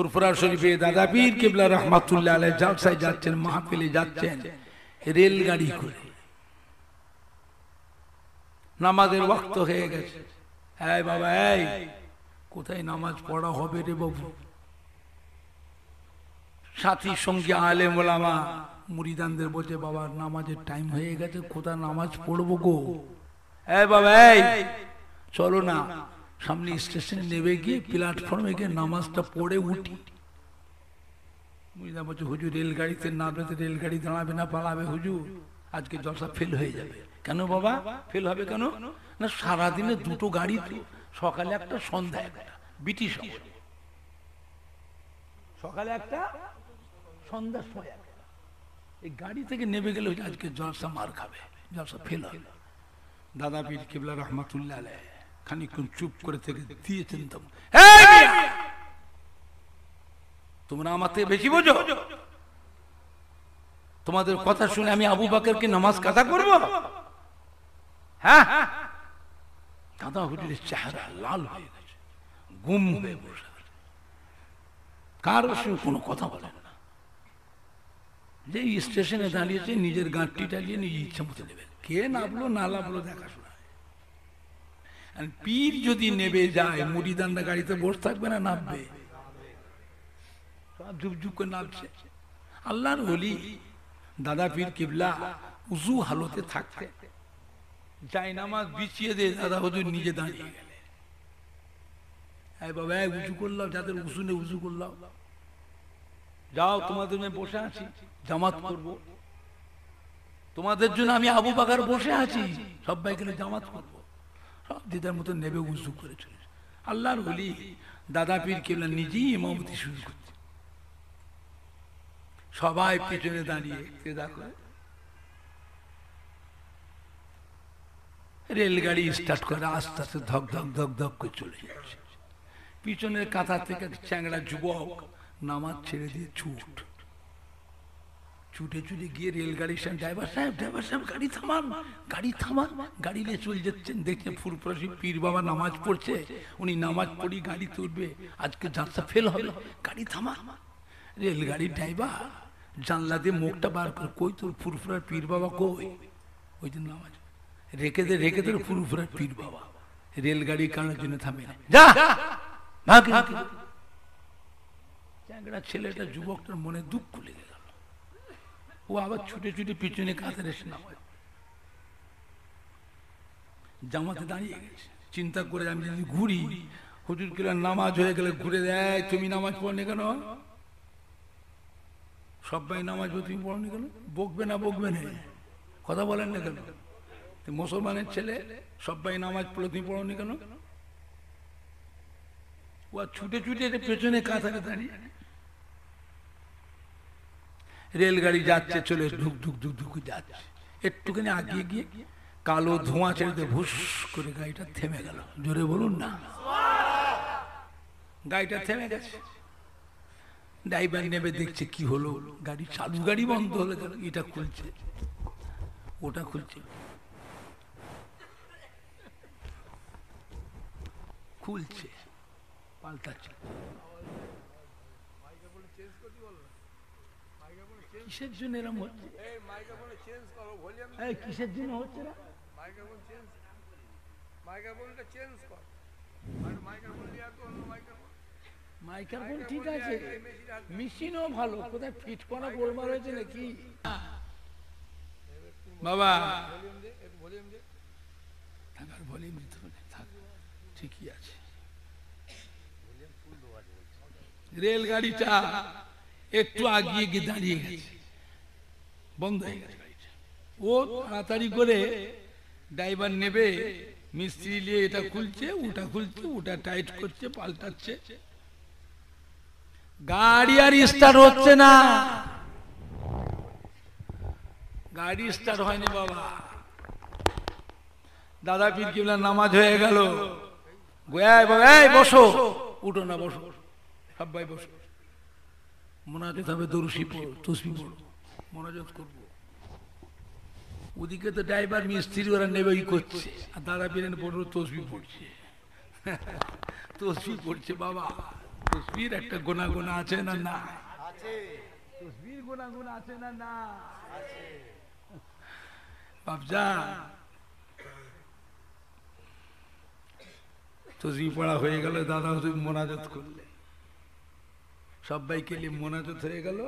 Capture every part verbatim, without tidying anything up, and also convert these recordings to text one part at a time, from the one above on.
फुरफुरा शरीफे दादा पीर किबला रहमतुल्लाह अलैहि जलसाय जाच्छेन महफिले जाच्छेन रेलगाड़ी करे नामाजेर वक्त हये गेछे ऐ बाबा ऐ कोथाय नामाज पढ़ा होबे रे बाबू साथी संगे आलेम ओलामा मुरिदानदेर बोले बाबा नामाजेर टाइम हये गेछे कोथाय नामाज पढ़बो गो ऐ बाबा ऐ चलो ना सामने स्टेशन नेमे गए प्लैटफर्मे गए नामाजटा पड़े उठी मुरिदान बोले हुजूर रेलगाड़ीते नामले तो रेलगाड़ी दाड़ाबे ना पालाबे हुजूर आज के जलसा फेल हो जाए क्यों बाबा फेल हो क्यों ना सारा दिन दुटो गाड़ी सकाले एक सन्ध्या ब्रिटिश सकाले एक सन्ध्या समय गाड़ी थेके नेमे गेले आज के जलसा मार खाबे जलसा फेल हो दादा पीर किबला रहमतुल्लाह अलैहि खानिकक्षण चुप करे दिए चिंतम तुम्हारा आमाते बेशी बोझो तुम्हारे कथा शुने आमी आबू बकर के नमाज काजा करबो हाँ दादा हुजूर चेहरा लाल हो गए गुम हो बस कारो संगे कोनो कथा बोलेन ना जे स्टेशने दाड़िये निजेर गाड़ी टालिये निजे इच्छा मतो नेबे के नाबलो ना लाबलो देखा शुना पीर जदि नेबे जाए मुरिदानरा गाड़ीते बस थाकबे ना नाबबे सब झुकझुक करे नाबछे आल्लाहर वली दादा पीर किबला उजू हालते थाकते जाए नामाज बिछिए दे दादा हुजूर निजे दाड़िये गेले ऐ बाबा उजू करलाओ जादेर उजू ने उजू करलाओ जाओ तुम्हादेर मैं बसे आछि जामात करबो तुम्हादेर जन्य आमी आबू बकर बसे आछि सबाइके নিয়ে জামাত করব दिदार मत ने उजू कर आल्लाहर वली दादा पीर किबला निजे इमामती शुरू करते सबाई पीछने दाड़िए देखो रेलगाड़ी स्टार्ट कर आस्ते आस्ते धक धक धक धक कर चले जाए पीछने कातार थेके चैंगड़ा युवक नामाज छेड़े दिए छूट छूटे छूटे गए रेलगाड़ी से ड्राइवर साहेब ड्राइवर साहेब गाड़ी थामान गाड़ी थामान गाड़ी ले चले जाच्छेन देखें फुरफुरा शरीफ पीर बाबा नामाज पढ़छे उनी नामाज पढ़ी गाड़ी तुलबे आज के जलसा फेल होलो गाड़ी थामान रेलगाड़ी ड्राइवर जानला दिए मुखटा बार कर कोई तोर फुरफुरा पीर बाबा कोई ओई दिन नामाज रेखे दे रेखे तोर फुरफुरा पीर बाबा रेलगाड़ी कानार जोन्नो थामे ना जा भाग চ্যাংড়া ছেলেটা যুবকটার মনে দুঃখ খুলে গেল वो आबार छुटे छुटे पीछने कातारे नामाज জামাতে দাঁড়িয়ে গেছে চিন্তা করে আমি যদি ঘুরি হুজুর কিলা নামাজ হয়ে গেলে ঘুরে দেয় তুমি নামাজ পড়নে কেন सबाई नामाज तुम पढ़ोनी क्या बकबे ना बकबे ना कथा बोलें ना क्या मुसलमान ऐले सबाई नामाज पढ़े तुम पढ़ोनी क्या वो छुटे छुटे पेचने कातारे दाड़िए रेलगाड़ी जाच्छे चले धुक धुक धुक धुक जाच्छे एकटुखानी आगे गिये कालो धोंया छेड़े भुस करे गाड़ीटा थेमे गेल जोरे बोलुन ना गाड़ीटा थेमे गेछे ड्राइवर नेमे देखछे कि हलो गाड़ी चालू गाड़ी बंद हलो एटा खुलछे ओटा खुलछे खुलछे पाल्टाछे किसेर जन्य एरকম হচ্ছে এই মাইক্রোফোন চেঞ্জ করো ভলিউম এই কিসের জন্য হচ্ছে রে মাইক্রোফোন চেঞ্জ মাইক্রোফোনটা চেঞ্জ কর আর মাইক্রোফোন নিয়ে আতো অন্য মাইক্রোফোন মাইক্রোফোন ঠিক আছে মেশিনও ভালো কোথায় ফিট করা গোলমাল হয়েছে নাকি বাবা ভলিউম দে ভলিউম দে আবার ভলিউম দিতে হবে থাক ঠিকই আছে ভলিউম ফুল দেওয়া যাবে রেলগাড়িটা एक आगिए गए दाड़िए गए बंद हो गए वो ताड़ाताड़ी करे ड्राइवर नेबे मिस्त्री लिए एटा खुलछे ओटा खुलछे ओटा टाइट करछे पाल्टाछे गाड़ी आर स्टार्ट होच्छे ना गाड़ी स्टार्ट हयनि बाबा दादा पीर किबला नामाज हये गेल गोयाय बाबा ए बसो उठो ना बसो सबाई बसो मोनाजत हमें दरुशी पढ़ो तस्बीह पढ़ो मोनाजत करबो ওদিকে তো ড্রাইভার মিস্ত্রি ওরা নেবেই করছে আর দাদা পীরের বড় তসবিহ পড়ছে তসবিহ পড়ছে বাবা তসবির একটা গুনাহগুন আছে না না আছে। তসবির গুনাহগুন আছে না না আছে। বাপজান তসবির পড়া হয়ে গেল, দাদা হুজুর মোনাজাত করলে, সবাইকে নিয়ে মোনাজাত হয়ে গেল।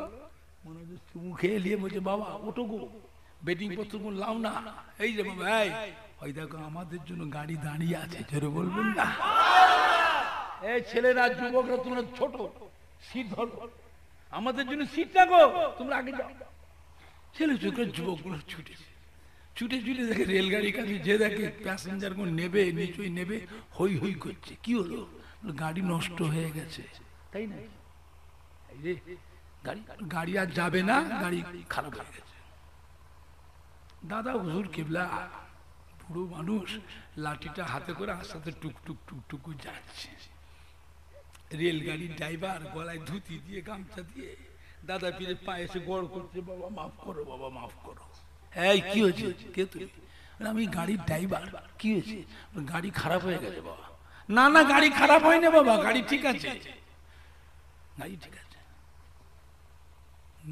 মোনাজাত চুমু খেয়ে নিয়ে বলছে, বাবা ওঠো গো, বেটিং পত্র লাও না। এই যে বাবা, এই ওই দেখো আমাদের জন্য গাড়ি দাঁড়িয়ে আছে, জোরে বলবেন না। এই ছেলেরা যুবকরা তোমরা ছোট, সিট ধরো, আমাদের জন্য সিট না গো, তোমরা আগে যাও। ছেলে চোখের যুবকগুলো ছুটে ছুটে ছুটে দেখে রেলগাড়ির কাছে, যে দেখে প্যাসেঞ্জার গুলো নেবে নিচই নেবে, হই হই করছে। কি হলো? গাড়ি নষ্ট হয়ে গেছে, তাই না? এই যে গাড়ি গাড়ি আর যাবে না, গাড়ি খারাপ হয়ে গেছে। দাদা হুজুর কিবলা বুড়ো মানুষ, লাঠিটা হাতে করে আস্তে টুক টুক টুক টুক যাচ্ছে। রেলগাড়ির ড্রাইভার গলায় ধুতি দিয়ে গামছা দিয়ে দাদা পীরের পায়ে এসে গড় করছে, বাবা মাফ করো, বাবা মাফ করো। এই কি হয়েছে? কে তুই? আমি গাড়ির ড্রাইভার। কি হয়েছে? গাড়ি খারাপ হয়ে গেছে বাবা। না না, গাড়ি খারাপ হয়নি বাবা, গাড়ি ঠিক আছে, গাড়ি ঠিক আছে।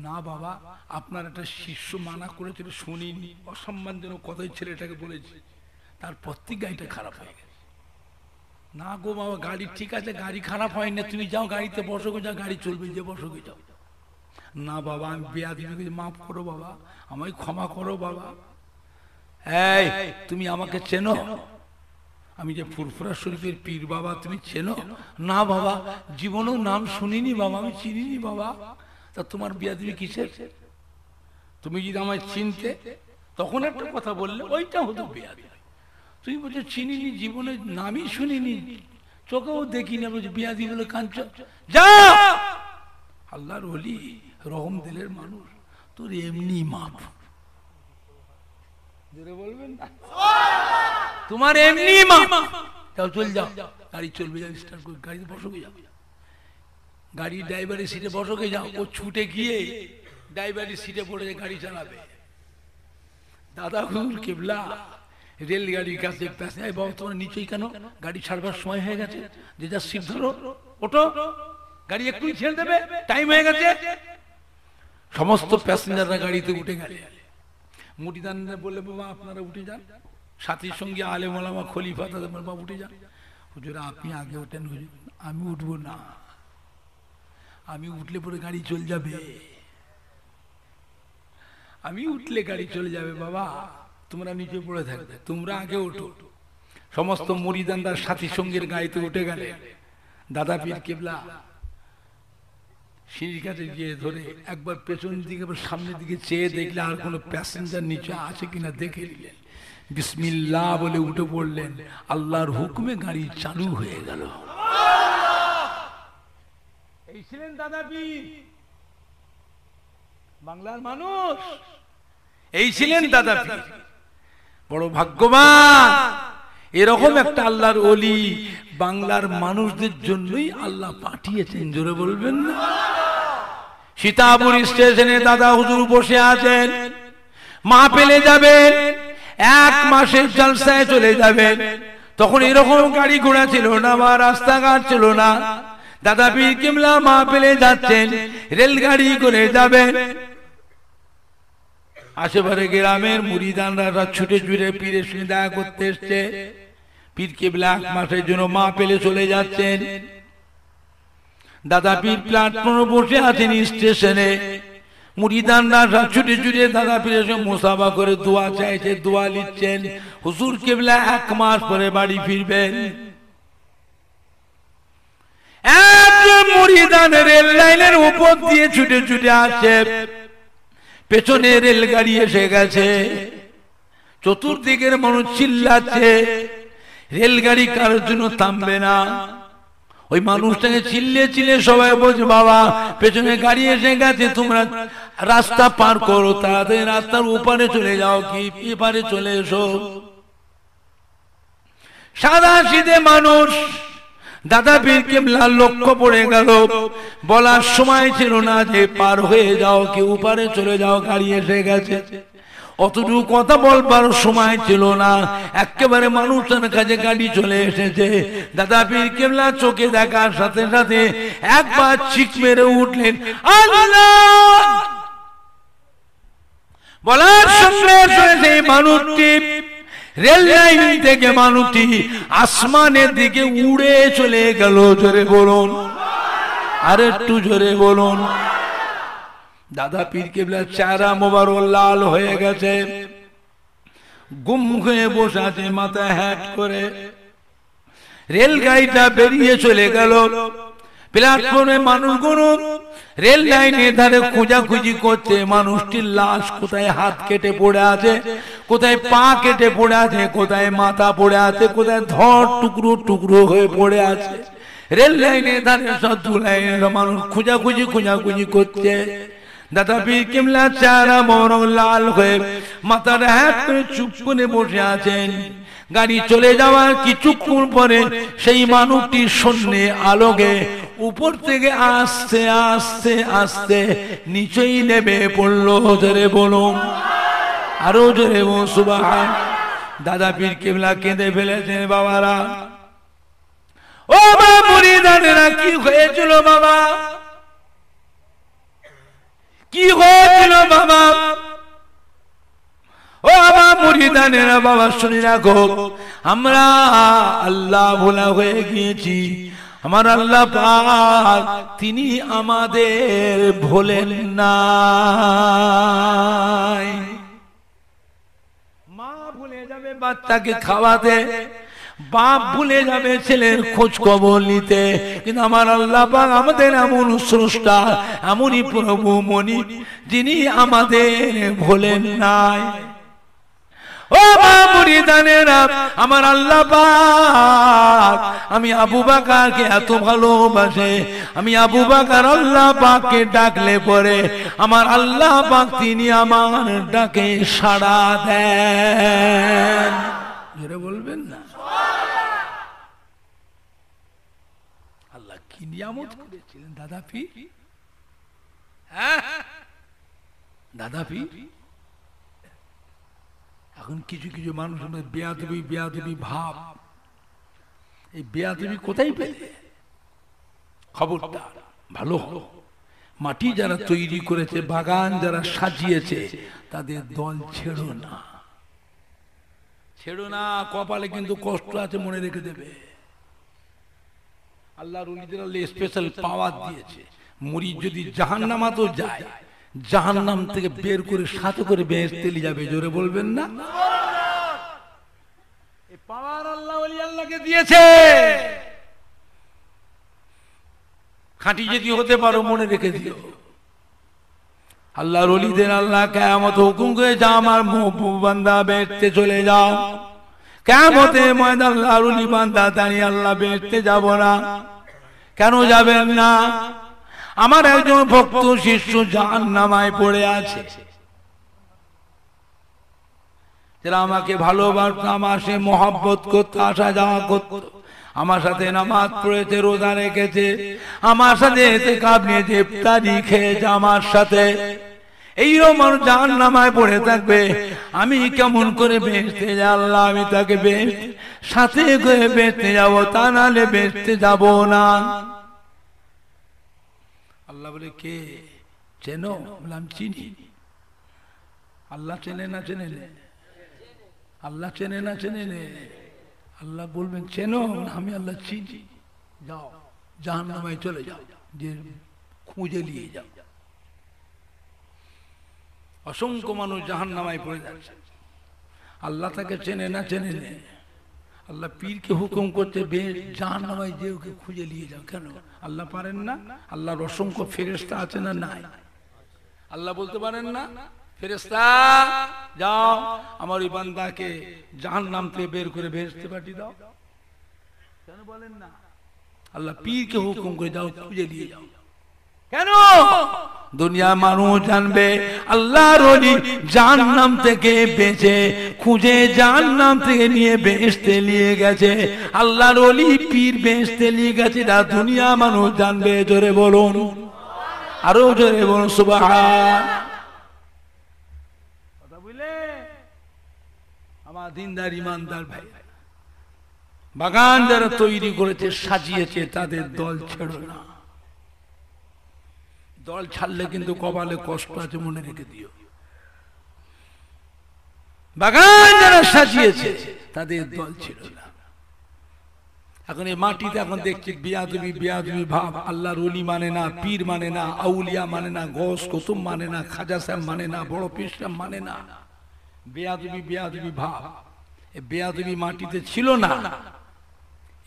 না বাবা, আপনার একটা শিষ্য মানা করেছিল, শুনিনি, অসম্মানজনক কথাই ছেলেটাকে বলেছে, তার প্রত্যেক গাড়িটা খারাপ হয়ে গেছে। না গো বাবা, গাড়ি ঠিক আছে, গাড়ি খারাপ হয় না, তুমি যাও গাড়িতে বসো গো, যাও গাড়ি চলবে, যে বসো গো যাও। না বাবা আমি বেয়াদবি, মাফ করো বাবা, আমায় ক্ষমা করো বাবা। এই তুমি আমাকে চেনো? আমি যে ফুরফুরা শরীফের পীর বাবা, তুমি চেনো? না বাবা, জীবনেও নাম শুনিনি বাবা, আমি চিনিনি বাবা। তা তোমার বেয়াদবি কিসের? তুমি যদি আমায় চিনতে তখন একটা কথা বললে, ওইটা হতো বেয়াদবি। তুমি বলছো চিনিনি, জীবনে নামই শুনিনি, চোখেও দেখিনি, বলছো বেয়াদবি বলে কাঁদছ। যা, আল্লাহর ওলি রহম দিলের মানুষ, তোর এমনি মাপ, জোরে বলবেন না, তোমার এমনি মাপ। যাও চল যাও, গাড়ি চলবে, যাও স্টার্ট করে গাড়িতে বসো গিয়ে, যাও গাড়ির ড্রাইভারের সিটে বসো গিয়ে যাও। ও ছুটে গিয়ে ড্রাইভারের সিটে পড়ে গাড়ি চালাবে। দাদা হুজুর কিবলা রেলগাড়ির কাছে, বাবা তোমার নিচেই কেন? গাড়ি ছাড়বার সময় হয়ে গেছে, যে যার সিট ধরো, ওঠো, গাড়ি এক্ষুনি ছেড়ে দেবে, টাইম হয়ে গেছে। সমস্ত প্যাসেঞ্জাররা গাড়িতে উঠে গেলে, মুটিদানরা বললে, বাবা আপনারা উঠে যান। সাথীর সঙ্গে আলেম ওলামা খলিফা তাদের, বাবা উঠে যান। হুজুর আপনি আগে ওঠেন। হুজুর আমি উঠবো না, আমি উঠলে পরে গাড়ি চলে যাবে, আমি উঠলে গাড়ি চলে যাবে বাবা, তোমরা নিচে পড়ে থাকবে, তোমরা আগে ওঠো। সমস্ত মুরিদানরা সাথী সঙ্গের গাড়িতে উঠে গেলে, দাদা পীর কিবলা সিঁড়ির কাছে গিয়ে ধরে একবার পেছন দিকে সামনের দিকে চেয়ে দেখলে আর কোনো প্যাসেঞ্জার নিচে আছে কিনা দেখে নিলেন, বিসমিল্লাহ বলে উঠে পড়লেন। আল্লাহর হুকুমে গাড়ি চালু হয়ে গেল। এই ছিলেন দাদা পীর, বাংলার মানুষ, এই ছিলেন দাদা পীর। বড় ভাগ্যবান, এরকম একটা আল্লাহর ওলি বাংলার মানুষদের জন্যই আল্লাহ পাঠিয়েছেন, জোরে বলবেন না। সীতাপুর স্টেশনে দাদা হুজুর বসে আছেন, মা পেলে যাবেন, এক মাসের জলসায় চলে যাবেন। তখন এরকম গাড়ি ঘোড়া ছিল না বা রাস্তাঘাট ছিল না। দাদা পীর কিবলা মা পেলে যাচ্ছেন, রেলগাড়ি করে যাবেন। আশেপাশে গ্রামের মুরিদানরা ছুটে ছুটে পীরের সঙ্গে দেখা করতে এসছে। পীর কিবলা এক মাসের জন্য মা পেলে চলে যাচ্ছেন। দাদা পীর প্ল্যাটফর্মে বসে আছেন স্টেশনে, মুরিদানরা ছুটে ছুটে দাদা পীরের সঙ্গে মুসাফা করে দোয়া চাইছে, দোয়া লিখছেন। হুজুর কিবলা এক মাস পরে বাড়ি ফিরবেন। একজন মুরিদান রেল লাইনের উপর দিয়ে ছুটে ছুটে আসছে, পেছনে রেলগাড়ি এসে গেছে, চতুর্দিকের মানুষ চিল্লাচ্ছে, রেলগাড়ি কারোর জন্য থামবে না। ওই মানুষটাকে চিল্লে চিল্লে সবাই বলছে, বাবা পেছনে গাড়ি এসে গেছে, তোমরা রাস্তা পার করো, তাড়াতাড়ি রাস্তার ওপারে চলে যাও, কি এপারে চলে এসো। সাদা সিধে মানুষ, দাদা পীর কিবলা লক্ষ্য পড়ে গেল, বলার সময় ছিল না যে পার হয়ে যাও, কি উপারে চলে যাও, গাড়ি এসে গেছে। অতটুকু কথা বলবার সময় ছিল না, একেবারে মানুষের কাছে গাড়ি চলে এসেছে। দাদা পীর কেবলা চোখে দেখার সাথে সাথে একবার চিৎ মেরে উঠলেন আল্লাহ। বলার সঙ্গে সঙ্গে মানুষটি রেল লাইন থেকে মানুষটি আসমানের দিকে উড়ে চলে গেল। জোরে বলুন, আর একটু জোরে বলুন। দাদা পীর কেবলা চেহারা মোবারক লাল হয়ে গেছে, গুম হয়ে বসে আছে মাথা হ্যাট করে। রেলগাড়িটা বেরিয়ে চলে গেল, প্ল্যাটফর্মে মানুষগুলো রেল লাইনের ধারে খোঁজাখুঁজি করছে মানুষটির লাশ কোথায় হাত কেটে পড়ে আছে, কোথায় পা কেটে পড়ে আছে, কোথায় মাথা পড়ে আছে, কোথায় ধর টুকরো টুকরো হয়ে পড়ে আছে। রেল লাইনের ধারে সব লাইনের মানুষ খোঁজাখুঁজি খোঁজাখুঁজি করছে। দাদা পীর কিবলা চেহারা মোবারক লাল হয়ে মাথার হ্যাট করে চুপ করে বসে আছেন। গাড়ি চলে যাওয়ার কিছুক্ষণ পরে সেই মানুষটির শূন্যে আলোকে উপর থেকে আস্তে আস্তে আস্তে নিচেই নেমে পড়লো। জোরে বলুন, আরো জোরে বলুন সুবহান। দাদা পীর কিবলা কেঁদে ফেলেছেন। বাবারা, ও মা মুরিদানেরা, কি হয়েছিল বাবা, কি হয়েছিল বাবা? ও আমার মুরিদানেরা, বাবা শুনে রাখো, আমরা আল্লাহ ভোলা হয়ে গিয়েছি। আমার আল্লাহ পাক তিনি আমাদের ভোলেন না, মা ভুলে যাবে বাচ্চাকে খাওয়াতে, বাপ ভুলে যাবে ছেলের খোঁজ খবর নিতে, কিন্তু আমার আল্লাহ পাক আমাদের এমন স্রষ্টা, এমনই প্রভু মনিব, যিনি আমাদের ভোলেন নাই। ও মা মুরিদানেরা, আমার আল্লাহ পাক আমি আবু বকরকে এত ভালোবাসে, আমি আবু বকর আল্লাহ পাককে ডাকলে পরে আমার আল্লাহ পাক তিনি আমার ডাকে সাড়া দেন। এরা বলবেন না আল্লাহ কি নিয়ামত করেছিলেন। দাদা পীর, হ্যাঁ দাদা পীর, এখন কিছু কিছু মানুষ বেয়াদবি বেয়াদবি ভাব, এই বেয়াদবি কোথায় পেলে? খবরদার, ভালো হলো মাটি যারা তৈরি করেছে, বাগান যারা সাজিয়েছে, তাদের দল ছেড়ো না, ছেড়ো না। কপালে কিন্তু কষ্ট আছে, মনে রেখে দেবে। আল্লাহর ওলিদের আল্লাহ স্পেশাল পাওয়ার দিয়েছে, মুরিদ যদি জাহান্নামাতেও যায়, জাহান্নাম থেকে বের করে সাথে করে বেহেশতে নিয়ে যাবে। জোরে বলবেন না। এই পাওয়ার আল্লাহ ওলি আল্লাহকে দিয়েছে। খাঁটি যদি হতে পারো মনে রেখে দিও। আল্লাহর ওলিদের আল্লাহ কিয়ামত হুকুম করে যা আমার মাহবুব বান্দা বেহেশতে চলে যাও। কিয়ামতে ময়দানে আল্লাহর ওলি বান্দা তানি আল্লাহ বেহেশতে যাব না। কেন যাবেন না? আমার একজন ভক্ত শিষ্য জাহান্নামায় পড়ে আছে। যারা আমাকে ভালোবাসত, আমার সে মহব্বত করত, আসা যাওয়া করত, আমার সাথে নামাজ পড়েছে, রোজা রেখেছে, আমার সাথে ইতিকাফ নিয়েছে, ইফতারি খেয়েছে আমার সাথে, এইরকম মানুষ জাহান্নামায় পড়ে থাকবে। আমি কেমন করে বেহেশতে যাব? আল্লাহ আমি তাকে বেহেশতে সাথে করে বেহেশতে যাব, তা নাহলে বেহেশতে যাব না। আল্লাহ বলে, কে চেনো? বললাম চিনি। আল্লাহ চেনে না চেনে? আল্লাহ চেনে না চেনে? আল্লাহ বলবেন চেনো? আমি আল্লাহ চিনি। যাও, জাহান্নামে চলে যাও, যে খুঁজে নিয়ে যাও। অসংখ্য মানুষ জাহান্নামায় পড়ে যাচ্ছে। আল্লাহ তাকে চেনে না চেনে? আল্লাহ পীরকে হুকুম করতে বেশ জাহান্নামায় যে ওকে খুঁজে নিয়ে যাও। কেন আল্লাহ পারেন না? আল্লাহর অসংখ্য ফেরেশতা আছে না নাই? আল্লাহ বলতে পারেন না ফেরেশতা যাও আমার ওই বান্দাকে জাহান্নাম থেকে বের করে বেহেশতে পাঠিয়ে দাও? কেন বলেন না? আল্লাহ পীরকে হুকুম করে যাও, খুঁজে নিয়ে যাও। কেন? দুনিয়া মানুষ জানবে আল্লাহর ওলি জাহান্নাম থেকে বেঁচে খুঁজে জাহান্নাম থেকে নিয়ে বেহেশতে নিয়ে গেছে, আল্লাহর ওলি পীর বেহেশতে নিয়ে গেছে, না দুনিয়া মানুষ জানবে। জোরে বলুন, আরো জোরে বলুন সুবহান। কথা বুঝলে? दीनदार ईमानदार भाई बागान जरा तैरी करेছে সাজিয়েছে তাদের দল ছেড়ো না। দল ছাড়লে কিন্তু কপালে কষ্ট আছে মনে রেখে দিও। বাগান যারা সাজিয়েছে তাদের দল ছেড়ো না। এখন এই মাটিতে এখন দেখছি বিয়াদবি বিয়াদবি ভাব। আল্লাহর ওলি মানে না, পীর মানে না, আউলিয়া মানে না, গস কুতুব মানে না, খাজা সাহেব মানে না, বড় পীর সাহেব মানে না। বিয়াদবি বিয়াদবি ভাব। এই বিয়াদবি মাটিতে ছিল না,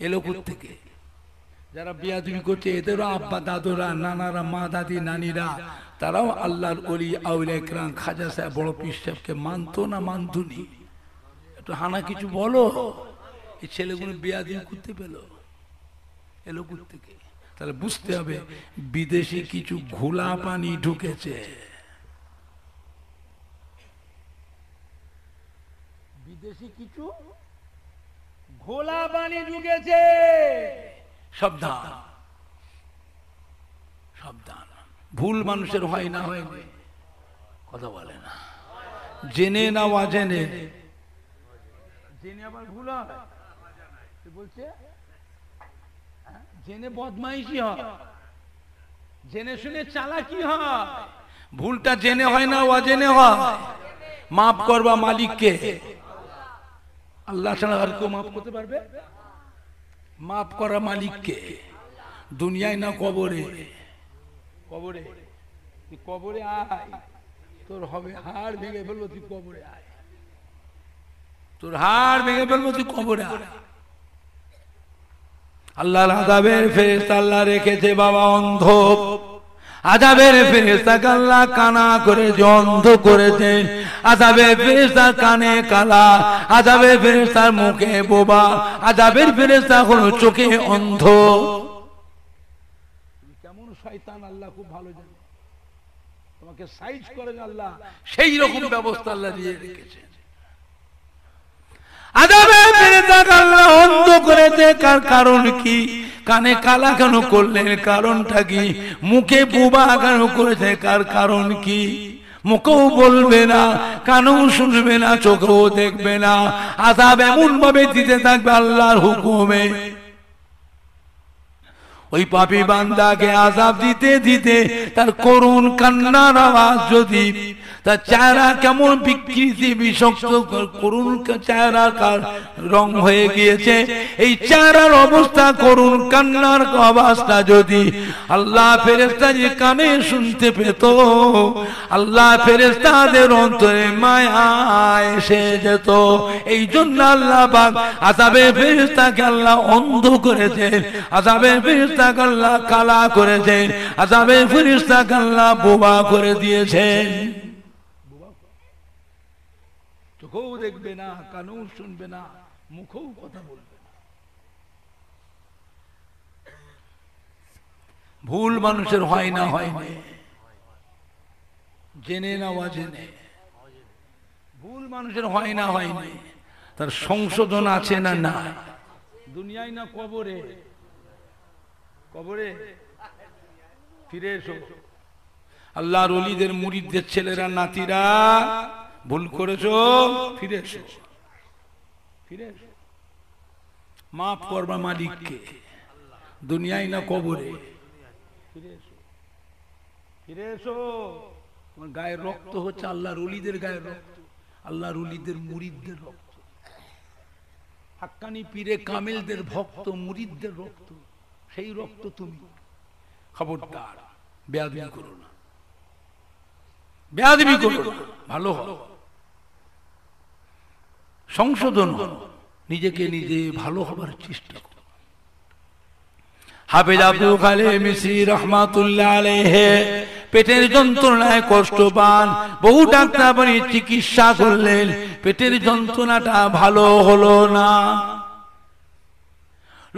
এলো কোত্থেকে? যারা বিয়াদবি করছে এদেরও আব্বা দাদুরা, নানারা, মা দাদি, নানিরা তারাও আল্লাহর ওলি আউলিয়া কেরাম খাজা সাহেব বড় পীর সাহেবকে মানতো না মানতুনি? একটু হানা কিছু বলো। ছেলেগুলো বিয়াদিন করতে পেল এলো থেকে। তাহলে বুঝতে হবে বিদেশি কিছু ঘোলা পানি ঢুকেছে। বিদেশি কিছু ঘোলা পানি ঢুকেছে। সাবধান সাবধান, ভুল মানুষের হয় না হয় কথা বলে না, জেনে না অজেনে। জেনে আবার ভুল হয়, জেনে বদমাইশি হয়, জেনে শুনে চালাকি হয়। ভুলটা জেনে হয় না অজেনে হয়। মাফ করবা মালিককে, আল্লাহ ছাড়া আর কেউ মাফ করতে পারবে? মাফ করা মালিককে, দুনিয়ায় না কবরে। কবরে তুই কবরে আয়, তোর হবে হাড় ভেঙে ফেলবো। তুই কবরে আয়, তোর হাড় ভেঙে ফেলবো। তুই কবরে আয়। আল্লাহর আযাবের ফেরেশতা আল্লাহ রেখেছে বাবা অন্ধ। আযাবের ফেরেশতা আল্লাহ কানা করে অন্ধ করেছে। আযাবের ফেরেশতা কানে কালা, আযাবের ফেরেশতার মুখে বোবা, আযাবের ফেরেশতা হলো চোখে অন্ধ। কেমন শয়তান আল্লাহ খুব ভালো জানে, তোমাকে সাইজ করেন আল্লাহ। সেই রকম ব্যবস্থা আল্লাহ দিয়ে রেখেছে। আযাবের ফেরেশতা আল্লাহ অন্ধ করেছে। কার কারণ কি? কানে কালা কেন করলেন? কারণটা কি? মুখে বোবা কেন করেছে? কার কারণ কি? মুখেও বলবে না, কানেও শুনবে না, চোখেও দেখবে না। আযাব এমন ভাবে দিতে থাকবে আল্লাহর হুকুমে। ওই পাপী বান্দাকে আযাব দিতে দিতে তার করুণ কান্নার আওয়াজ যদি তার চেহারা কেমন বিকৃতি বিষক্ত করুণ চেহারা রং হয়ে গিয়েছে, এই চেহারার অবস্থা করুণ কান্নার আওয়াজটা যদি আল্লাহ ফেরেশতা যে কানে শুনতে পেত, আল্লাহ ফেরেশতাদের অন্তরে মায়া এসে যেত। এই জন্য আল্লাহ পাক আযাবের ফেরেশতাকে আল্লাহ অন্ধ করেছেন, আযাবের ফেরেশতা আল্লাহ কালা করেছেন, আযাবের ফেরেশতা আল্লাহ বোবা করে দিয়েছেন। চোখেও দেখবে না, কানেও শুনবে না, মুখেও কথা বলবে না। ভুল মানুষের হয় না হয় না, জেনে না অজেনে। ভুল মানুষের হয় না হয় না, তার সংশোধন আছে না না? দুনিয়ায় না কবরে? কবরে ফিরে এসো। আল্লাহর ওলিদের মুরিদদের ছেলেরা, নাতিরা, ভুল করেছো, ফিরে এসো, ফিরে এসো। মাফ করবা মালিককে, দুনিয়ায় না কবরে। ফিরে এসো, ফিরে এসো। তোমার গায়ের রক্ত হচ্ছে আল্লাহর ওলিদের গায়ের রক্ত, আল্লাহর ওলিদের মুরিদদের রক্ত, হাক্কানি পীরে কামেলদের ভক্ত মুরিদদের রক্ত। সেই রক্ত তুমি। খবরদার বেয়াদবি করো না, বেয়াদবি করো না, ভালো হও, সংশোধন হও, নিজেকে নিজে ভালো হবার চেষ্টা করো। হাফেজ আব্দুল কাদের মিশরি রহমাতুল্লাহ আলাইহি পেটের যন্ত্রণায় কষ্ট পান, বহু ডাক্তারবাড়ি চিকিৎসা করলেন, পেটের যন্ত্রণাটা ভালো হলো না।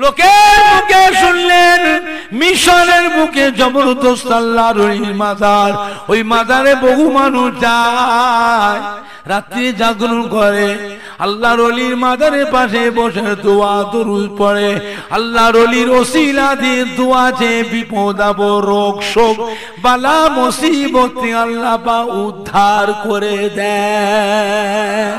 লোকের মুখে শুনলেন মিশরের বুকে জবরদস্ত আল্লাহর মাজার। ওই মাজারে বহু মানুষ যায়, রাত্রি জাগরণ করে, আল্লাহর ওলির মাজারের পাশে বসে দোয়া দরুদ পড়ে। আল্লাহর ওলির ওসিলা দিয়ে দোয়া চেয়ে বিপদ আপদ রোগ শোক বালা মুসিবত আল্লাহ বা উদ্ধার করে দেয়।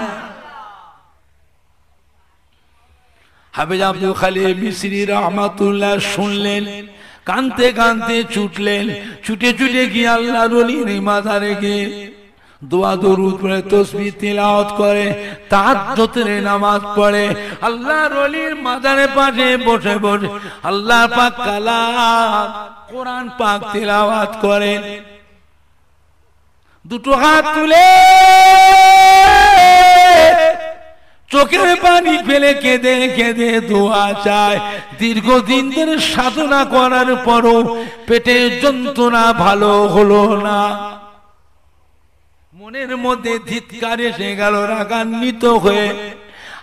हाफेज अब्दुल खलील मिसरी रहमतुल्लाह सुनलें कानते कानते छुटलें छुटे छुटे गए अल्लाहर ओलिর মাজারে গিয়ে दुआ दुरूद पढ़े तस्बीह तिलावत करे ताहाज्जुदेर नामाज पढ़े अल्लाहर ओलिর মাজারে पाशे बसे बसे अल्लाह पाक कलाम कुरान पाक तिलावत करें दुटो हाथ तुले चोखेर पानी फेले केंदे केंदे दुआ चाय दीर्घ दिन धरे साधना करार परो पेटे जंत्रणा भालो हलो ना मनेर मध्ये धिक्कार एसे गेल रागान्वित हये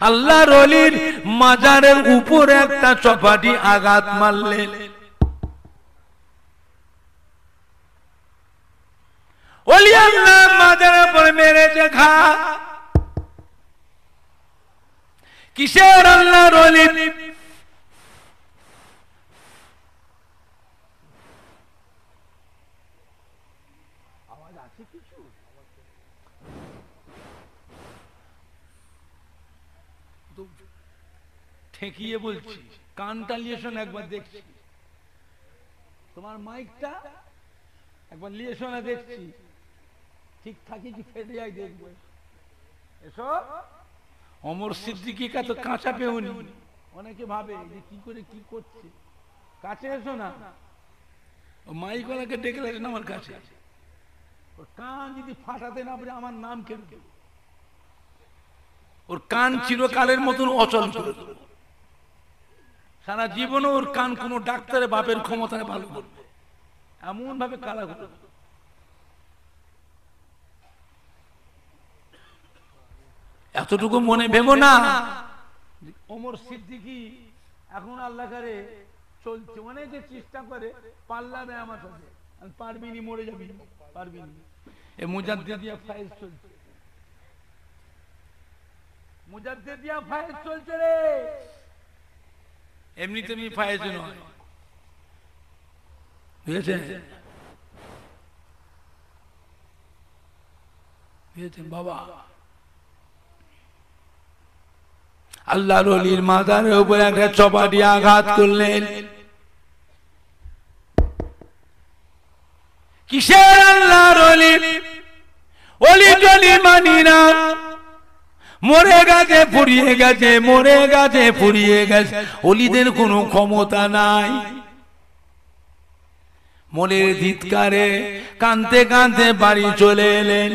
आल्लाहर ओलिর মাজারের উপরে একটা চপাটি আঘাত মারলেন ओली अल्लाह মাজারের উপরে মেরে দেখা किशोर अल्लाह रोली ठेकिए बोल कान टालिए शोन एक बार देखी तुम्हार माइकटा एक बार लिए शोना देखी ठीक ठाक कि फेटे जाए देखो एसो अमर सिद्दीकी का तो काँचा पे होनी अने के भावे की करे की करछे काचे एसो ना माइक वाला के डेके लेना आमार काछे और कान यदि फाटाते ना पारे आमार नाम केउ केउ और कान चिरकालेर मतन अचल करे देबो सारा जीवन और कान कोनो डाक्तारे बापेर क्षमताय भालो करबे एमन भावे काला करबे एतटुकु मने भेबो ना ओमर सिद्दीकी एखन आल्लाह करे चलते अनेके चेष्टा करे पाल्ला देय आमार साथे आमी पारबि नी मरे जाबि पारबि नी ए मुजाद्दिदिया फाइल चलते मुजाद्दिदिया फाइल चलते रे एमनि तेमनि फाइल नय बुझেছেন বুঝেছেন বাবা अल्लाहर ओलिর মাজারে উপরে একটা চপাটি আঘাত করলেন কিসের আল্লাহর ওলি ওলি জলি মানিনা মরে গেছে পুড়িয়ে গেছে মরে গেছে পুড়িয়ে গেছে ওলিদের কোনো ক্ষমতা নাই মনের ধিক্কারে কাঁদতে কাঁদতে বাড়ি চলে এলেন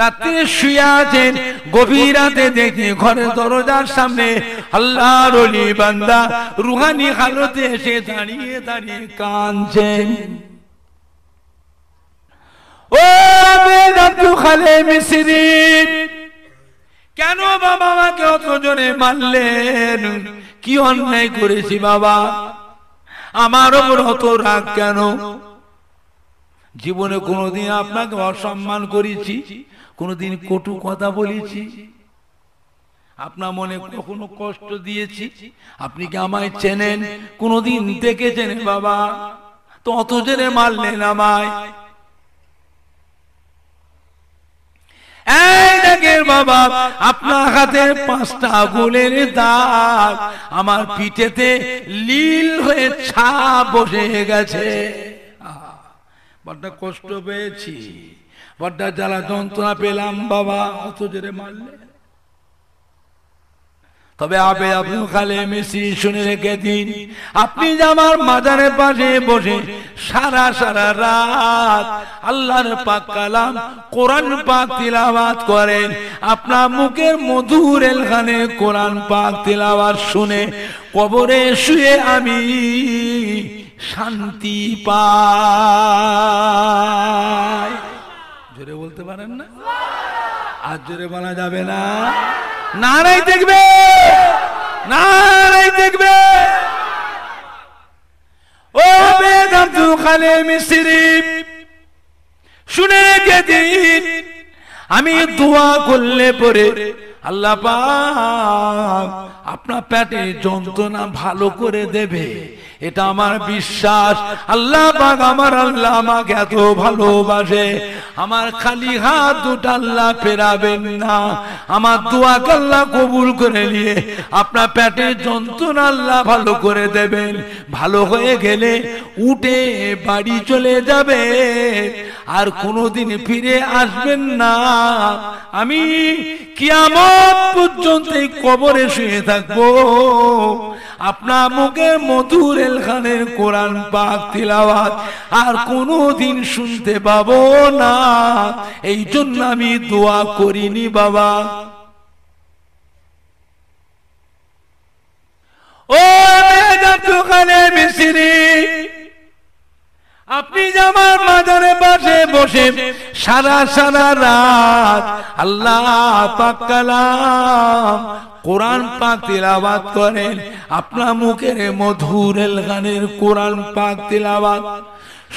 रात्रे शुए आছেন গভীর রাতে দেখি ঘরের দরজার সামনে আল্লাহর ওলি বান্দা রুহানি হালতে এসে দাঁড়িয়ে দাঁড়িয়ে কাঁদছেন ও আবেদ আব্দুল খালে মিসরি কেন বাবা আমাকে অত জোরে মারলেন কি অন্যায় করেছি বাবা আমার উপর অত রাগ কেন জীবনে কোনোদিন আপনাকে অসম্মান করেছি কোনদিন কটু কথা বলেছি আপনার মনে কখনো কষ্ট দিয়েছি আপনি কি আমায় চেনেন কোনদিন দেখেছেন বাবা তো অত জেনে মারলেন আমায় এই দেখেন বাবা আপনার হাতের পাঁচটা আঙুলের দাগ আমার পিঠেতে লীল হয়ে ছাপ বসে গেছে বড় কষ্ট পেয়েছি बड़ा जला जंत्रणा पेलाम बाबा अत जोरे मारले तबे आपे अब्दुल खलील मिसरी शुने रेखे दिन अपनी जामार माजारे पाशे बसे सारा सारा रात अल्लाहर पाक कलाम कुरान पाक तिलावत करें अपना मुखेर मधुर एलखाने कुरान पाक तिलावत शुने कबरे शुए आमी शांति पाई जोरे बोलते पारेन ना आज जोरे बना जाबे ना नाराई देखबे नाराई देखबे ओ আবেদ আব্দুল খালে মিসরি শুনে রেখে দিন আমি দোয়া করলে পরে আল্লাহ পাক আপনার পেটে যন্ত্রণা ভালো করে দেবে এটা আমার বিশ্বাস। আল্লাহ পাক আমার আল্লাহ আমাকে এত ভালোবাসে, আমার খালি হাত দুটো আল্লাহ ফেরাবেন না। আমার দোয়া আল্লাহ কবুল করে নিয়ে আপনার পেটের যন্ত্রণা আল্লাহ ভালো করে দেবেন। ভালো হয়ে গেলে উঠে বাড়ি চলে যাবে, আর কোনোদিন ফিরে আসবেন না। আমি কিয়ামত পর্যন্ত এই কবরে শুয়ে থাকবো। আপনার মুখে মধুর এলখানের কোরআন পাক তিলাওয়াত আর কোনোদিন শুনতে পাবো না। এই জন্য আমি দোয়া করিনি বাবা। ও মেজাব দোকানে মিশরি, আপনি আমার মাজারে বসে বসে সারা সারা রাত আল্লাহ পাক কালাম কোরআন পাক তিলাওয়াত করেন। আপনার মুখের মধুর এলখানের কোরআন পাক তিলাওয়াত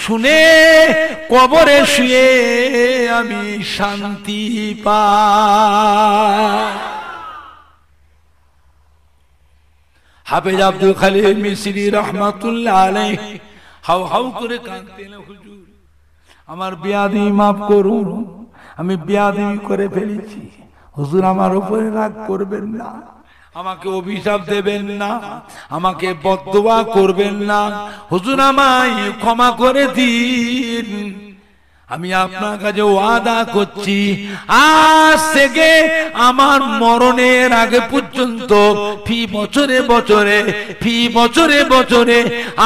শুনে কবরে শুয়ে আমি শান্তি পাই। হাফেজ আব্দুল খালিল মিসরি রহমাতুল্লাহ আলাইহি হাউ হাউ করে কাঁদতেন, হুজুর আমার বেয়াদবি মাফ করুন, আমি বেয়াদবি করে ফেলেছি, হুজুর আমার উপরে রাগ করবেন না, আমাকে অভিশাপ দেবেন না, আমাকে বদদোয়া করবেন না, হুজুর আমায় ক্ষমা করে দিন। আমি আপনার কাছে ওয়াদা করছি আজ থেকে আমার মরণের আগে পর্যন্ত ফি বছরে বছরে ফি বছরে বছরে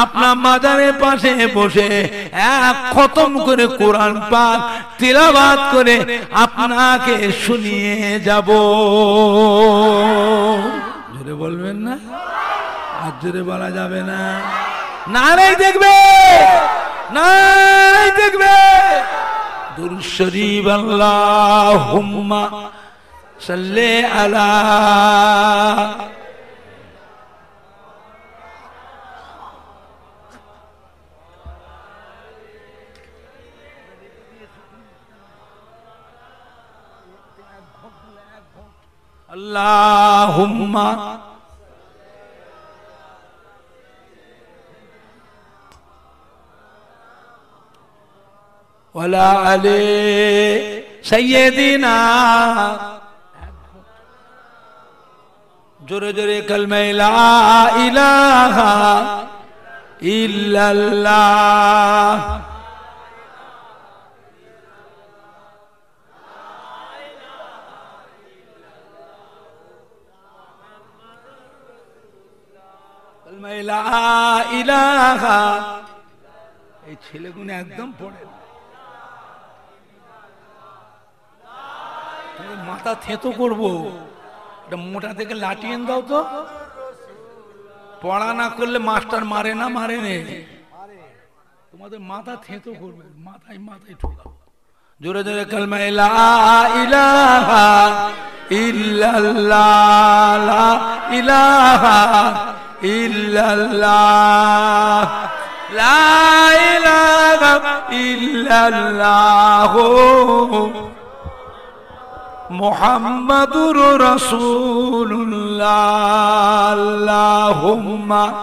আপনার মাজারের পাশে বসে এক খতম করে কোরআন পাক তিলাওয়াত করে আপনাকে শুনিয়ে যাব। জোরে বলবেন না, আর জোরে বলা যাবে না। নারে দেখবে নাই দেখবে দুরূদ শরীফ আল্লাহুম্মা সাল্লি আলা আল্লাহুম্মা ওয়ালা আলি সাইয়্যিদিনা। জোরে জোরে কলমা লা ইলাহা ইল্লাল্লাহ। কলমা লা ইলাহা এই ছেলেগুলো একদম পড়ে না, মাথা থেতো করবো। এটা মোটা থেকে লাঠিয়ে দাও তো, পড়া না করলে মাস্টার মারে না, মারে নে তোমাদের মাথা থেতো করবে, মাথায় মাথায় ঠোকাও। জোরে জোরে কালমা লা ইলাহা ইল্লাল্লাহ লা ইলাহা ইল্লাল্লাহ লা ইলাহা ইল্লাল্লাহ মুহাম্মাদুর রাসূলুল্লাহ। আল্লাহুম্মা আমার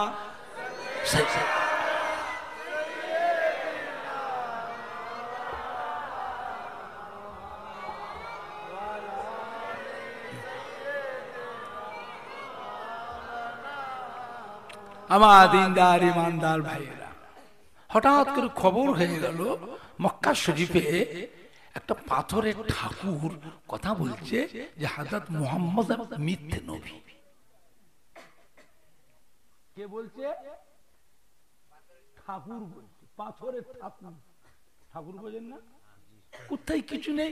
দিনদার ইমানদার ভাইয়েরা, হঠাৎ করে খবর হয়ে গেল মক্কা শরীফে একটা পাথরের ঠাকুর কথা বলছে যে হযরত মুহাম্মদ মিথ্যে নবী। কে বলছে? ঠাকুর বলছে, পাথরের ঠাকুর। ঠাকুর বলেন না, কোথায় কিছু নেই,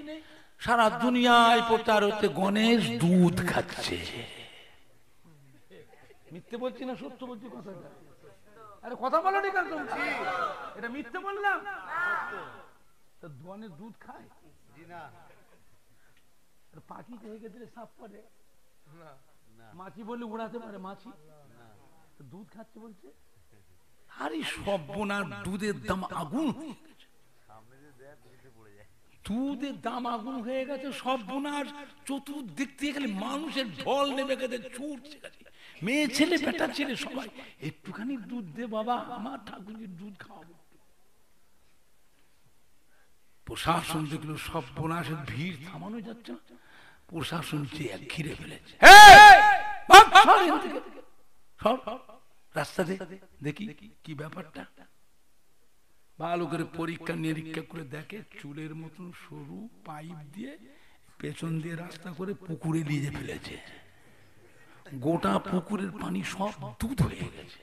সারা দুনিয়ায় প্রচার হচ্ছে গণেশ দুধ খাচ্ছে। মিথ্যে বলছি না, সত্য বলছি কথাটা। আরে কথা বলো না কেন তুমি, এটা মিথ্যে বললাম না। গণেশ দুধ খায় পাখি থেকে দিলে সাপ করে, মাছি বলে উড়াতে পারে, মাছি দুধ খাচ্ছে বলছে। আরে সব বোনার দুধের দাম আগুন, দুধের দাম আগুন হয়ে গেছে। সব বোনার চতুর্দিক থেকে খালি মানুষের ঢল নেমে গেছে, ছুটছে। मेरे छेले बेटा छेले सबाई एकटुखानी दूध दे बाबा आमार ठाकुरके दूध खाओ प्रशासन देखलो सब बोनाशेर भीड़ थामानो जाच्छे ना प्रशासन जे घिरे फेलेছে সব रास्ता देखी की ব্যাপারটা ভালো করে পরীক্ষা নিরীক্ষা করে দেখে চুলের মতন সরু পাইপ দিয়ে পেছন দিয়ে রাস্তা করে পুকুরে নিয়ে ফেলেছে গোটা পুকুরের পানি সব দুধ হয়ে গেছে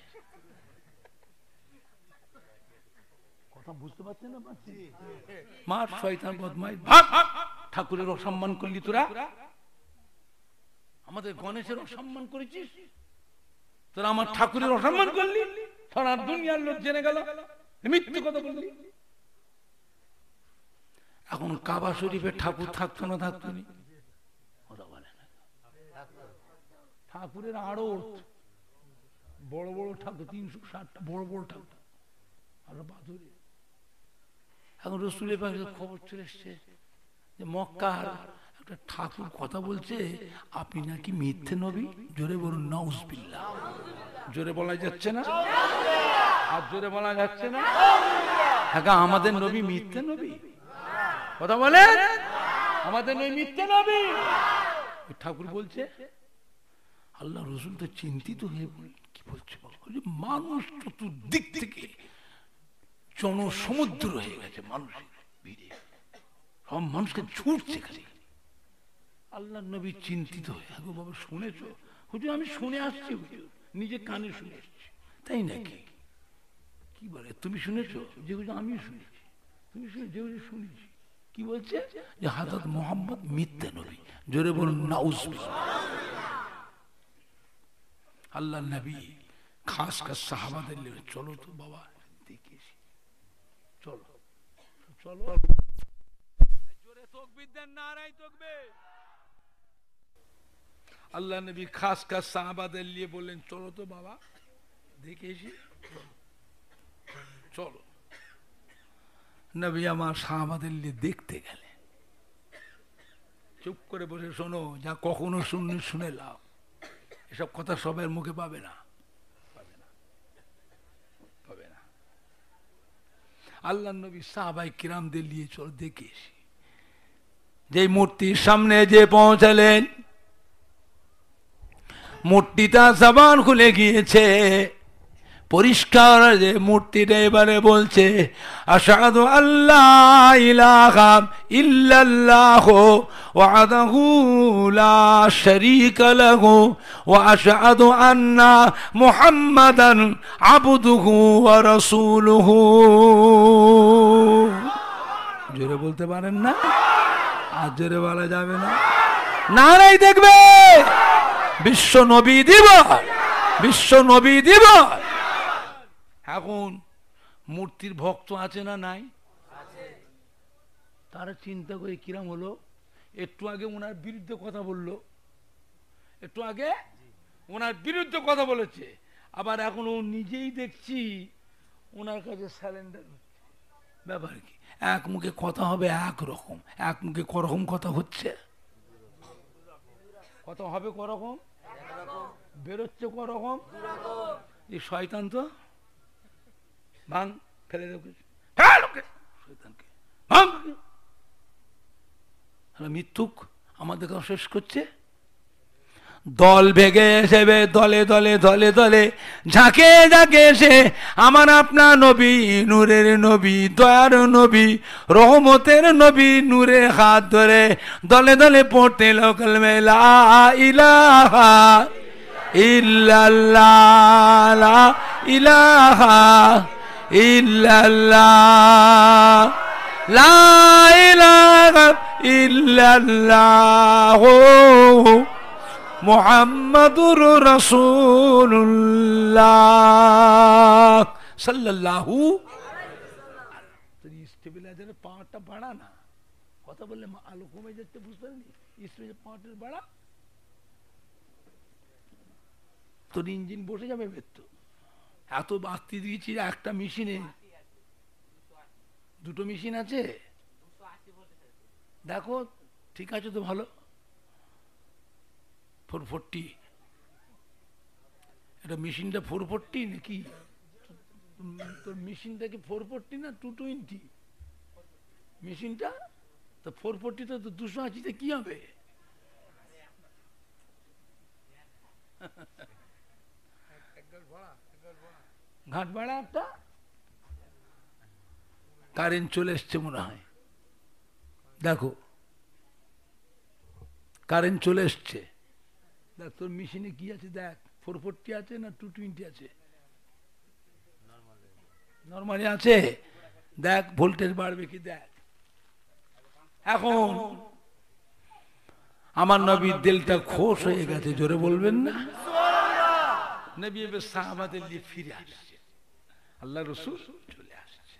मार शयतान बदमाश भाग ठाकुर असम्मान करलि तोरा आमादेर गणेशेर असम्मान करेछिस तोरा आमार ठाकुरेर असम्मान करलि सारा दुनियार लोक जेने गेल मिथ्ये कथा बोललि एखन काबा शरीफे ठाकुर थाकतो ना थाकतो ना ओरा बोले ना ठाकुरेर आरो बड़ बड़ ठाकुर तीन सौ साठ टा बड़ बड़ ठाकुर आरो बादुरी रसूलेर पाशे खबर चले एसेছে যে মক্কার একটা ঠাকুর কথা বলছে আপনি নাকি মিথ্যে নবী জোরে বলুন নাউজুবিল্লাহ জোরে বলা যাচ্ছে না আর জোরে বলা যাচ্ছে না হ্যাঁ আমাদের নবী মিথ্যে নবী কথা বলেন আমাদের নবী মিথ্যে নবী ঠাকুর বলছে আল্লাহ রসুল তো চিন্তিত হয়ে বলেন কি বলছে বলে মানুষ চতুর্দিক থেকে जन समुद्र मानुष के छूटते खाली आल्ला नबी चिंतित बाबा शुने शुने आसे कान शुने तई ना कि तुम शुने शुने कि हजरत मोहम्मद मिथ्या नबी जोरे बोल आल्ला नबी खास खास साहबा चलो तो बाबा चलो चलो जोरे तकबीर दें नाराए तकबीर अल्लाह नबी खास खास साहबाদের लिए বললেন चलो तो बाबा দেখেছি चलो नबी আমার সাহাবাদের लिए देखते গেলেন চুপ করে বসে শোনো যা কখনো শুননি শুনে লাও এসব কথা সবার মুখে পাবে না अल्लाह नबी साहबाए किराम दे लिए चल देखे जे मूर्ति सामने जे पहुँचलें मूर्तिटा जबान खुले गिएछे परिष्कार जे मूर्तिटा एबारे बोलछे आशादु अल्ला इलाहा इल्लल्लाह वाहदाहु ला शरीका लहु व आशादु अन्ना मुहम्मदन अब्दुहु व रसूलुहु जोरे बोलते पारेन ना आज जोरे बोला जाबे ना नाराई देखबे विश्व नबी दिवस विश्व नबी दिवस এখন মূর্তির ভক্ত আছে না নাই আছে তারা চিন্তা করে কিরাম হলো একটু আগে ওনার বিরুদ্ধে কথা বলল একটু আগে ওনার বিরুদ্ধে কথা বলেছে আবার এখন ও নিজেই দেখছি ওনার কাছে সারেন্ডার হচ্ছে ব্যাপার কি এক মুখে কথা হবে এক রকম এক মুখে করকম কথা হচ্ছে কথা হবে করকম এক রকম বের হচ্ছে করকম দুই রকম এই শয়তান তো भांग फेले दो शैतान के भांग हला मिथुक आमादेर काछे शेष करछे दल भेगे एसेबे दले दले दले दले झाके झाके एसे आमार आपनार नबी नूरेर नबी दयार नबी रहमतेर नबी नूरे हाथ धरे दले दले पड़ते लोकल में ला इलाहा इल्लल्लाह ला इलाहा illallah la ilaha illallah muhammadur rasulullah sallallahu alaihi wasallam istiblader পাঁচটা বড়া না কথা বললে আলো কমে যেতে বুঝছেন ইসবে পাঁচের বড়া তো ইঞ্জিন বসে যাবে বেতো এত বাস্তি দিয়েছি একটা মেশিনে দুটো মেশিন আছে দেখো ঠিক আছে তো ভালো ফোর ফোরটি এটা মেশিনটা ফোর ফোরটি নাকি? তোর মেশিনটা কি ফোর ফোরটি না টু টোয়েন্টি? মেশিনটা তো ফোর ফোরটি, তো দুশো আশিতে কি হবে? ঘাট ভাড়া একটা। কারেন্ট চলে এসছে মনে হয়, দেখো কারেন্ট চলে এসছে। দেখ তোর মেশিনে কি আছে, দেখ ফোর ফোরটি আছে না টু টোয়েন্টি আছে? নর্মালি আছে। দেখ ভোল্টেজ বাড়বে কি, দেখ। এখন আমার নবীর দিলটা খোশ হয়ে গেছে, জোরে বলবেন না? নবী এবার সাহাবাদের নিয়ে ফিরে আসছে, আল্লাহ রসুল চলে আসছে।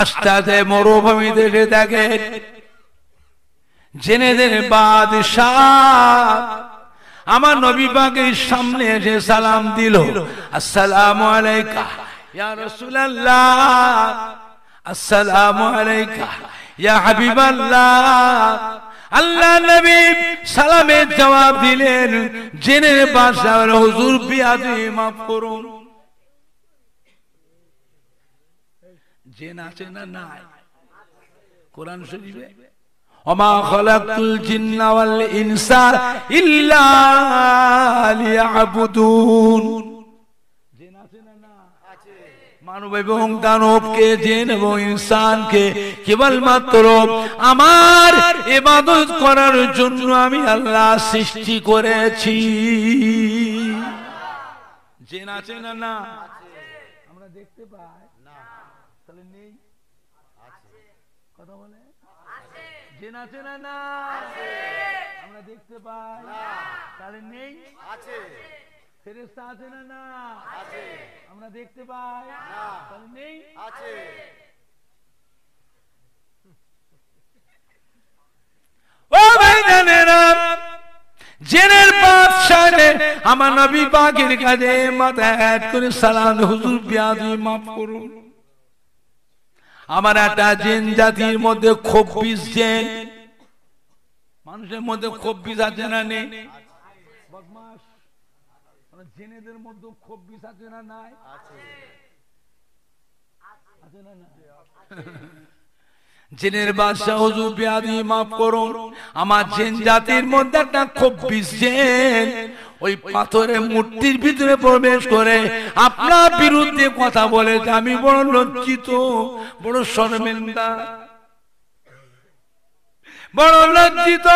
আস্তে আস্তে মরুভূমি দেখে দেখে জেনেদের বাদশাহ আমার নবী পাকের সামনে এসে সালাম দিল, আসসালামু আলাইকা ইয়া রাসূলুল্লাহ, আসসালামু আলাইকা ইয়া হাবিবাল্লাহ। আল্লাহ নবী সালামের জবাব দিলেন, জেনে বাদশা হুজুর বিয়াজি মাফ করুন। জেন আছে না নাই কোরআন শরীফে? ওমা খালাকতুল জিন্না ওয়াল ইনসা ইল্লা লিয়াবুদুন। জেন আছে না না? আছে। মানব এবং দানবকে, জিন এবং ইনসানকে কেবলমাত্র আমার ইবাদত করার জন্য আমি আল্লাহ সৃষ্টি করেছি। জেন আছে না না? আছে। আমরা দেখতে পাই না, তাহলে নেই। আছে। কথা বলে জেন আছে না না? আছে। আমরা দেখতে পাই না, তাহলে নেই। আছে। ফেরেশতা আছে না না? আছে। আমরা দেখতে পাই না, তাহলে নেই। আছে। ও ভাইজানেরা, জেনের বাদশাহে আমার নবী পাকের কাছে মাথা হেঁট করে সালাম, হুজুর বিয়াজি মাফ করুন। আমার একটা জিন জাতির মধ্যে খব্বিশ জেন, মানুষের মধ্যে খব্বিশ আছে না নেই? বদমাশ, জেনেদের মধ্যে খব্বিশ আছে না নাই? আছে না না? জেনের বাদশা হুজুর বিয়াদি মাফ করুন, আমার জেন জাতির মধ্যে একটা খব্বিশ জেন ওই পাথরের মূর্তির ভিতরে প্রবেশ করে আপনার বিরুদ্ধে কথা বলে, আমি বড় লজ্জিত, বড় শর্মিন্দা, বড় লজ্জিত।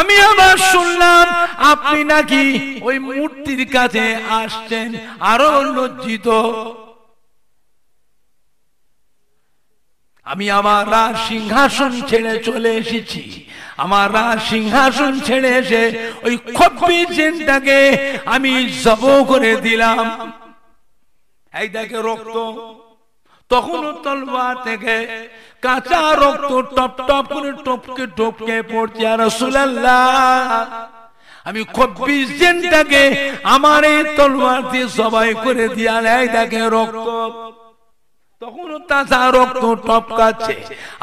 আমি আবার শুনলাম আপনি নাকি ওই মূর্তির কাছে আসছেন, আরো লজ্জিত। আমি আমার রাজ সিংহাসন ছেড়ে চলে এসেছি, আমার রাজ সিংহাসন ছেড়ে এসে ওই খব্বিশ জিনটাকে আমি জবাই করে দিলাম। এই দেখে রক্ত, তখনও তলোয়ার থেকে কাঁচা রক্ত টপ টপ করে টপকে টপকে পড়ছে। আর রাসূলুল্লাহ, আমি খব্বিশ জিনটাকে আমার এই তলোয়ার দিয়ে জবাই করে দিলাম। এই দেখে রক্ত, তখনও তাজা রক্ত টপকাচ্ছে।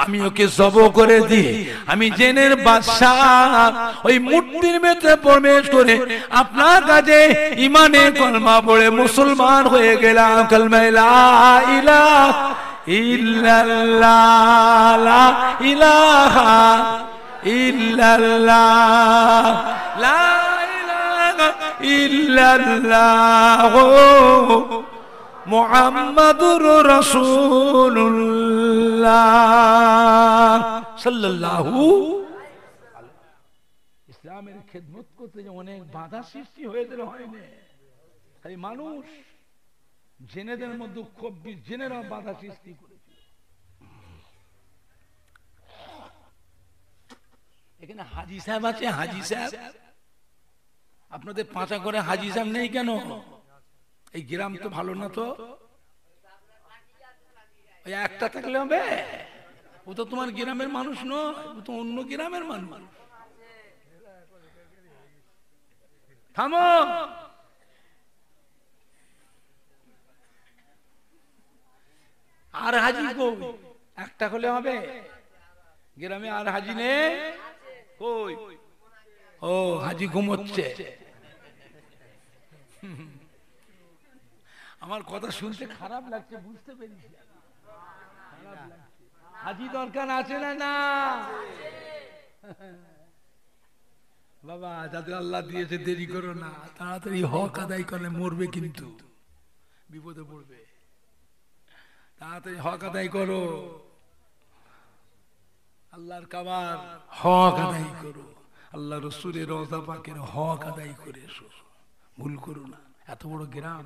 আমি ওকে জব করে দিয়ে আমি জেনের বাদশাহ ওই মূর্তির ভেতরে প্রবেশ করে আপনার কাছে ইমানে কলমা পড়ে মুসলমান হয়ে গেলাম। কলমায়ে লা ইলাহা ইল্লাল্লাহ, লা ইলাহা ইল্লাল্লাহ, লা ইলাহা ইল্লাল্লাহ মুহাম্মাদুর রাসূলুল্লাহ সাল্লাল্লাহু আলাইহি। ইসলামের খেদমত করতে যে অনেক বাধা সৃষ্টি হয়েছিল, হয়নি? এই মানুষ জেনেদের মধ্যে খব্বিশ জেনেরা বাধা সৃষ্টি করেছিল। এখানে হাজী সাহেব আছে, হাজী সাহেব আপনাদের পাঁচা করে হাজী সাহেব নেই কেন? এই গ্রাম তো ভালো না, তো ওই একটা থাকলে হবে? ও তো তোমার গ্রামের মানুষ নয়, ও তো অন্য গ্রামের মানুষ। থামো, আর হাজি কই? একটা হলে হবে গ্রামে, আর হাজি নেই কই? ও ও হাজি ঘুমোচ্ছে। আমার কথা শুনতে খারাপ লাগছে, বুঝতে পেরেছি। হাজি দরকার আছে না? না বাবা, যাদের আল্লাহ দিয়েছে দেরি করো না, তাড়াতাড়ি হক আদায় করলে মরবে কিন্তু, বিপদে পড়বে। তাড়াতাড়ি হক আদায় করো, আল্লাহর কাবার হক আদায় করো, আল্লাহ রসুলের রওজা পাকের হক আদায় করে এসো, ভুল করো না। এত বড় গ্রাম,